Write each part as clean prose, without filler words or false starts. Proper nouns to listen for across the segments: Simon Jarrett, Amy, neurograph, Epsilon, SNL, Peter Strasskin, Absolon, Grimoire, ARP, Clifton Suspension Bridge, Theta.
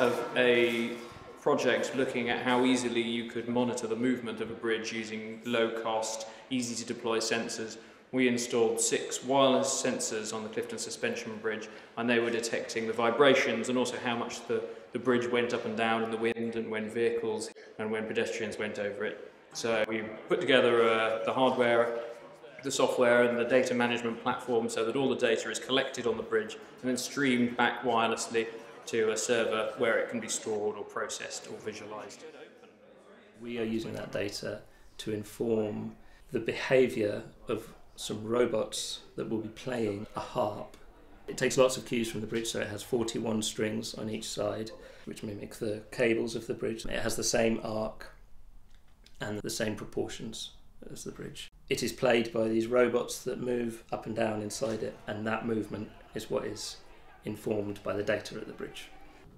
of a project looking at how easily you could monitor the movement of a bridge using low-cost, easy-to-deploy sensors. We installed 6 wireless sensors on the Clifton Suspension Bridge, and they were detecting the vibrations and also how much the bridge went up and down in the wind, and when vehicles and when pedestrians went over it. So we put together the hardware, the software and the data management platform so that all the data is collected on the bridge and then streamed back wirelessly to a server where it can be stored or processed or visualised. We are using that data to inform the behaviour of some robots that will be playing a harp. It takes lots of cues from the bridge, so it has 41 strings on each side, which mimic the cables of the bridge. It has the same arc and the same proportions as the bridge. It is played by these robots that move up and down inside it, and that movement is what is informed by the data at the bridge.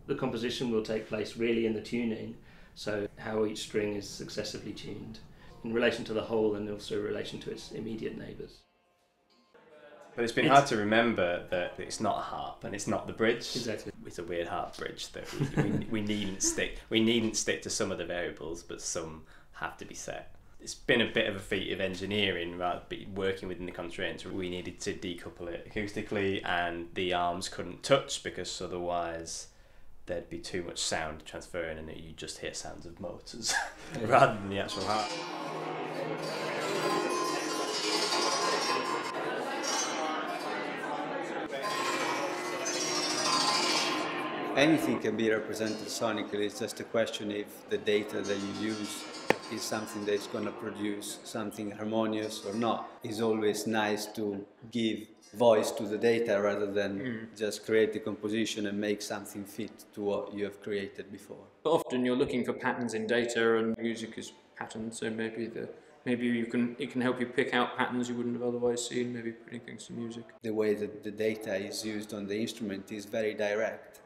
The composition will take place really in the tuning, so how each string is successively tuned in relation to the whole and also in relation to its immediate neighbours. But it's been hard to remember that it's not a harp and it's not the bridge. Exactly. It's a weird harp bridge that we needn't stick to some of the variables, but some have to be set. It's been a bit of a feat of engineering, rather than working within the constraints. We needed to decouple it acoustically, and the arms couldn't touch because otherwise there'd be too much sound transferring and you'd just hear sounds of motors rather than the actual harp. Anything can be represented sonically. It's just a question if the data that you use is something that's going to produce something harmonious or not. It's always nice to give voice to the data rather than just create the composition and make something fit to what you have created before. But often you're looking for patterns in data, and music is patterned, so maybe it can help you pick out patterns you wouldn't have otherwise seen, maybe putting things to music. The way that the data is used on the instrument is very direct,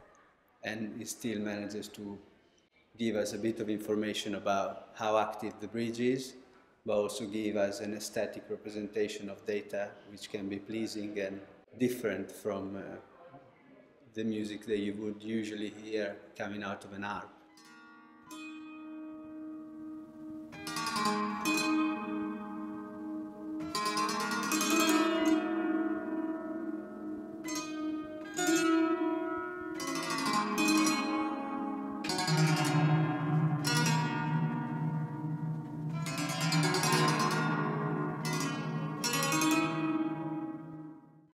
and it still manages to give us a bit of information about how active the bridge is, but also give us an aesthetic representation of data which can be pleasing and different from the music that you would usually hear coming out of an ARP.